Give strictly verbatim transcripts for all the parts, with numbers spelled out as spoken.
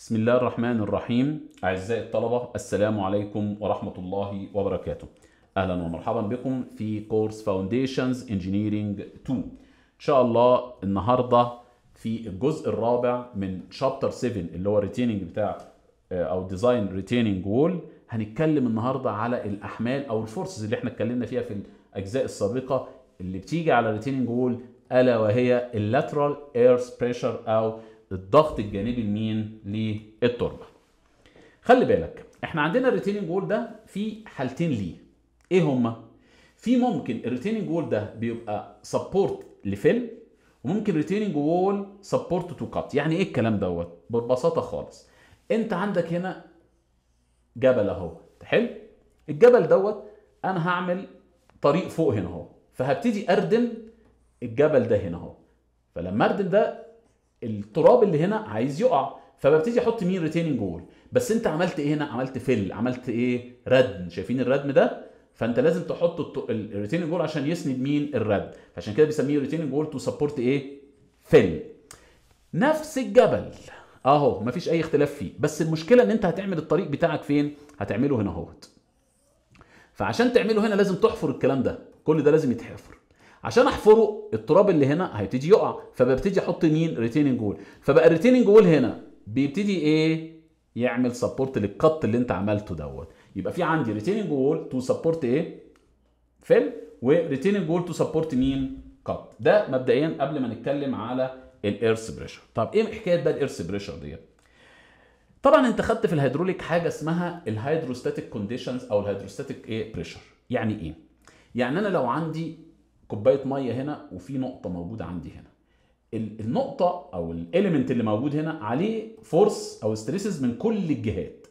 بسم الله الرحمن الرحيم. أعزائي الطلبة، السلام عليكم ورحمة الله وبركاته. أهلا ومرحبا بكم في كورس Foundations Engineering اتنين. إن شاء الله النهاردة في الجزء الرابع من Chapter سبعة اللي هو Retaining بتاع أو Design Retaining Wall. هنتكلم النهاردة على الأحمال أو الفورسز اللي احنا اتكلمنا فيها في الأجزاء السابقة اللي بتيجي على Retaining Wall، ألا وهي Lateral Earth Pressure أو الضغط الجانبي اليمين للتربه. خلي بالك احنا عندنا الريتيننج وول ده في حالتين ليه. ايه هما؟ في ممكن الريتيننج وول ده بيبقى سبورت لفيل، وممكن الريتيننج وول سبورت تو كات. يعني ايه الكلام دوت؟ ببساطه خالص، انت عندك هنا جبل اهو، حلو؟ الجبل دوت انا هعمل طريق فوق هنا اهو، فهبتدي اردم الجبل ده هنا اهو. فلما اردم ده التراب اللي هنا عايز يقع، فببتدي احط مين؟ ريتيننج وول. بس انت عملت ايه هنا؟ عملت فل، عملت ايه؟ ردم. شايفين الردم ده؟ فانت لازم تحط الريتيننج وول عشان يسند مين؟ الردم. فعشان كده بيسميه ريتيننج وول تو سبورت ايه؟ فل. نفس الجبل اهو، مفيش اي اختلاف فيه، بس المشكله ان انت هتعمل الطريق بتاعك فين؟ هتعمله هنا اهوت. فعشان تعمله هنا لازم تحفر الكلام ده، كل ده لازم يتحفر. عشان احفره التراب اللي هنا هيبتدي يقع، فببتدي احط مين؟ ريتيننج وول. فبقى الريتيننج وول هنا بيبتدي ايه؟ يعمل سبورت للقط اللي انت عملته دوت. يبقى في عندي ريتيننج وول تو سبورت ايه؟ فيل، وريتيننج وول تو سبورت مين؟ قط. ده مبدئيا قبل ما نتكلم على الايرث بريشر. طب ايه حكايه بقى الايرث بريشر ديت؟ طبعا انت خدت في الهيدروليك حاجه اسمها الهيدروستاتيك كونديشنز او الهيدروستاتيك ايه؟ بريشر. يعني ايه؟ يعني انا لو عندي كوبايه ميه هنا وفي نقطه موجوده عندي هنا، النقطه او الاليمنت اللي موجود هنا عليه فورس او ستريسز من كل الجهات،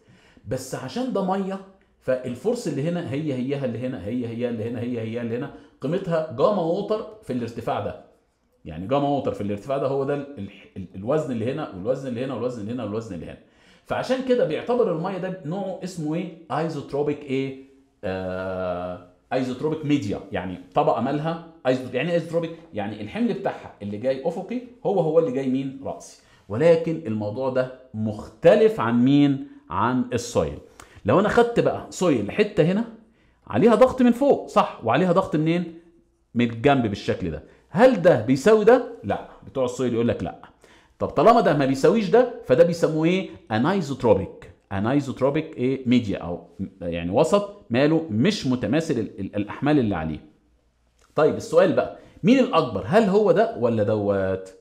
بس عشان ده ميه فالفورس اللي هنا هي هيها اللي هنا هي هيها اللي هنا هي هيها اللي هنا، قيمتها جاما ووتر في الارتفاع ده. يعني جاما ووتر في الارتفاع ده هو ده الوزن اللي هنا والوزن اللي هنا والوزن اللي هنا والوزن اللي هنا. فعشان كده بيعتبر الميه ده نوعه اسمه ايه؟ ايزوتروبيك ايه؟ آه ايزوتروبيك ميديا. يعني طبقه مالها ايزوتروبيك. يعني ايزوتروبيك يعني الحمل بتاعها اللي جاي افقي هو هو اللي جاي مين؟ راسي. ولكن الموضوع ده مختلف عن مين؟ عن السويل. لو انا خدت بقى سويل حته هنا عليها ضغط من فوق، صح؟ وعليها ضغط منين؟ من الجنب بالشكل ده. هل ده بيساوي ده؟ لا، بتوع السويل يقول لك لا. طب طالما ده ما بيساويش ده، فده بيسموه ايه؟ انايزوتروبيك. انايزوتروبيك ايه؟ ميديا او يعني وسط ماله مش متماثل الاحمال اللي عليه. طيب السؤال بقى، مين الاكبر؟ هل هو ده ولا دوت؟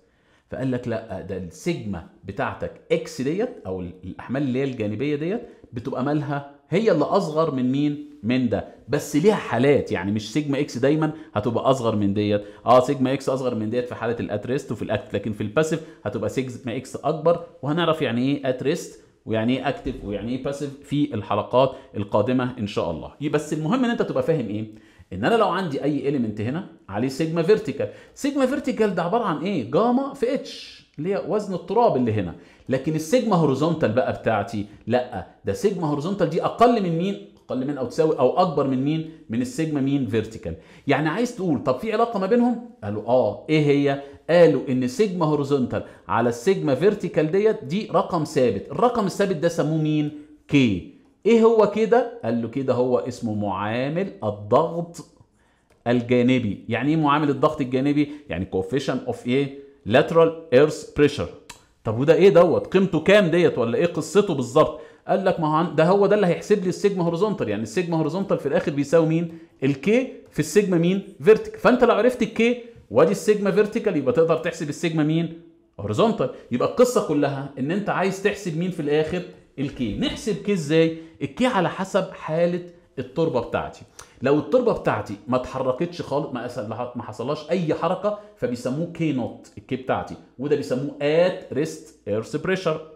فقال لك لا، ده السيجما بتاعتك اكس ديت او الاحمال اللي هي الجانبيه ديت بتبقى مالها هي اللي اصغر من مين؟ من ده. بس ليها حالات، يعني مش سيجما اكس دايما هتبقى اصغر من ديت. اه سيجما اكس اصغر من ديت في حاله الات ريست وفي الاكتف، لكن في الباسيف هتبقى سيجما اكس اكبر. وهنعرف يعني ايه ات ريست ويعني ايه اكتف ويعني ايه باسيف في الحلقات القادمه ان شاء الله. بس المهم ان انت تبقى فاهم ايه؟ ان انا لو عندي اي اليمنت هنا عليه سيجما فيرتيكال، سيجما فيرتيكال ده عباره عن ايه؟ جاما في اتش اللي هي وزن التراب اللي هنا. لكن السيجما هوريزونتال بقى بتاعتي لا، ده سيجما هوريزونتال دي اقل من مين؟ اقل من او تساوي او اكبر من مين؟ من السيجما مين؟ فيرتيكال. يعني عايز تقول طب في علاقه ما بينهم؟ قالوا اه. ايه هي؟ قالوا ان سيجما هوريزونتال على السيجما فيرتيكال ديت دي رقم ثابت. الرقم الثابت ده سموه مين؟ كي. ايه هو كده؟ قال له كده هو اسمه معامل الضغط الجانبي. يعني ايه معامل الضغط الجانبي؟ يعني coefficient of ايه؟ lateral earth pressure. طب وده ايه دوت؟ قيمته كام ديت ولا ايه قصته بالظبط؟ قال لك ما هو ده هو ده اللي هيحسب لي السيجما هوريزونتال. يعني السيجما هوريزونتال في الاخر بيساوي مين؟ الكي في السيجما مين؟ فيرتيكال. فانت لو عرفت الكي وادي السيجما فيرتيكال يبقى تقدر تحسب السيجما مين؟ هوريزونتال. يبقى القصه كلها ان انت عايز تحسب مين في الاخر؟ الكي. نحسب كي ازاي؟ الكي على حسب حاله التربه بتاعتي. لو التربه بتاعتي ما اتحركتش خالص، ما ما حصلهاش اي حركه، فبيسموه كي نوت الكي بتاعتي، وده بيسموه ات ريست ايرث بريشر.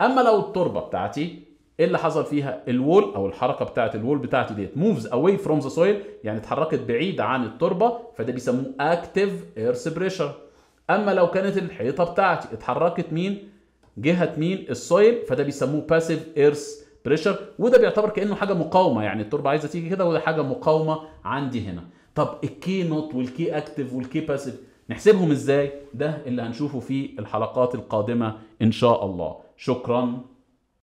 اما لو التربه بتاعتي ايه اللي حصل فيها؟ الوول او الحركه بتاعت الوول بتاعتي ديت موفز اواي فروم ذا سويل، يعني اتحركت بعيد عن التربه، فده بيسموه اكتيف ايرث بريشر. اما لو كانت الحيطه بتاعتي اتحركت مين؟ جهه مين؟ السويل، فده بيسموه باسيف ايرث بريشر. وده بيعتبر كانه حاجه مقاومه، يعني التربه عايزه تيجي كده وده حاجه مقاومه عندي هنا. طب الكي نوت والكي اكتف والكي باسيف نحسبهم ازاي؟ ده اللي هنشوفه في الحلقات القادمه ان شاء الله. شكرا.